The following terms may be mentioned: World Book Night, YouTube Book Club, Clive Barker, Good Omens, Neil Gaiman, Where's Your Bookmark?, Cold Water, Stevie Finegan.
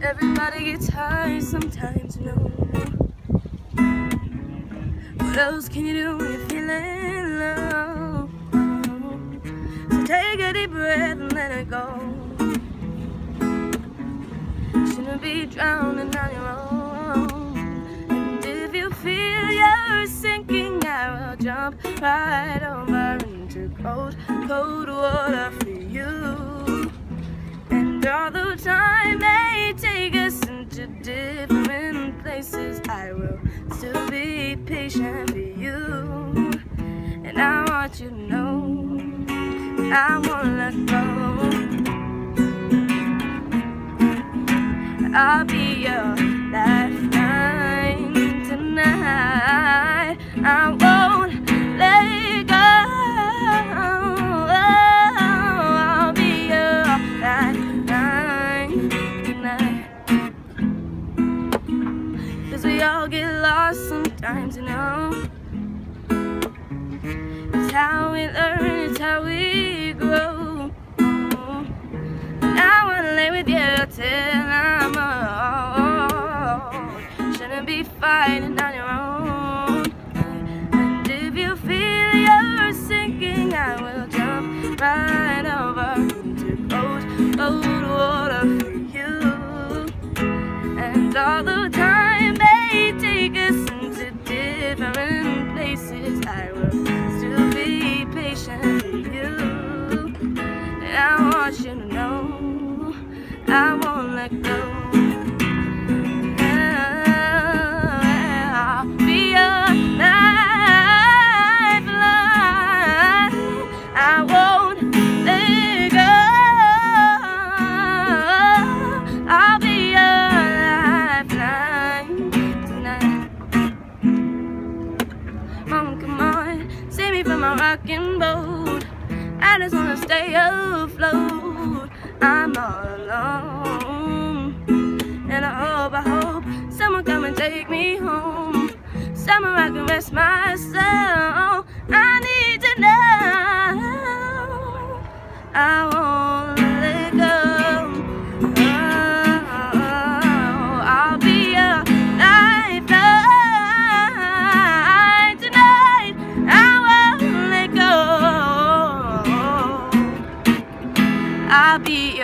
Everybody gets high sometimes, you know. What else can you do when you're feeling low? So take a deep breath and let it go. You shouldn't be drowning on your own. And if you feel you're sinking, I will jump right over into cold, cold water for you. And although time may take us into different places, I will still be patient for you. And I want you to know I won't let go. I'll be your lifeline tonight. I won't let it go. I'll be your lifeline tonight. 'Cause we all get lost sometimes, you know. It's how we learn, it's how we grow. And I wanna lay with you till I'm old. Shouldn't be fighting on your own. And if you feel you're sinking, I will jump right over into cold, cold water for you. And although time may take us into different places, I will still be patient with you. And I want you to know I won't let go. Rockin' boat, I just wanna stay afloat. I'm all alone, and I hope someone come and take me home, somewhere I can rest my soul. I need to know I won't let go. Oh, I'll be a lifeline. I'll be